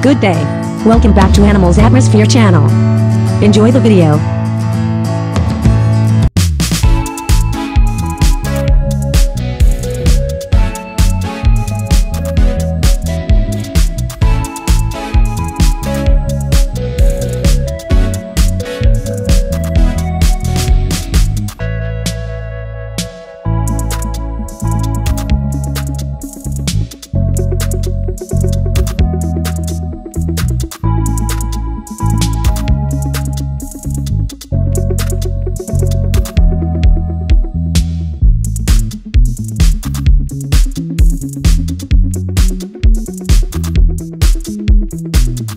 Good day. Welcome back to Animals Atmosphere channel. Enjoy the video.